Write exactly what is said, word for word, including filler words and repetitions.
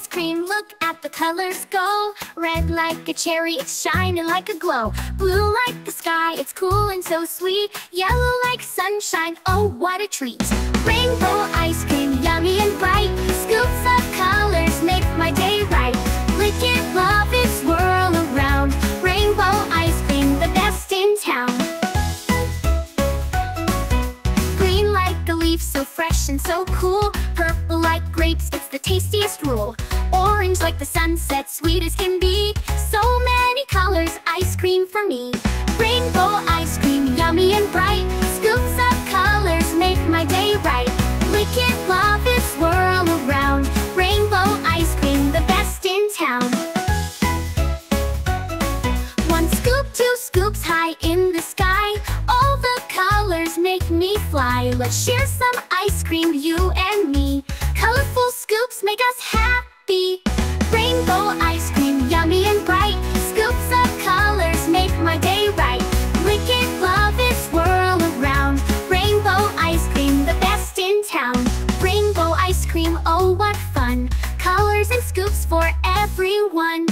ice cream, look at the colors go. Red like a cherry, it's shining like a glow. Blue like the sky, it's cool and so sweet. Yellow like sunshine, oh what a treat. Rainbow ice cream, yummy and bright. Scoops of colors make my day right. Lick it, love it, swirl around. Rainbow ice cream, the best in town. Green like a leaf, so fresh and so cool. Purple like grapes, it's the tastiest rule. Orange like the sunset, sweet as can be. So many colors, ice cream for me. Rainbow ice cream, yummy and bright. Scoops of colors make my day right. Lick it, love it, swirl around. Rainbow ice cream, the best in town. One scoop, two scoops, high in the sky. All the colors make me fly. Let's share some ice cream, you and me. Colorful scoops make us happy. Rainbow ice cream, yummy and bright. Scoops of colors make my day right. Lick it, love it, swirl around. Rainbow ice cream, the best in town. Rainbow ice cream, oh what fun. Colors and scoops for everyone.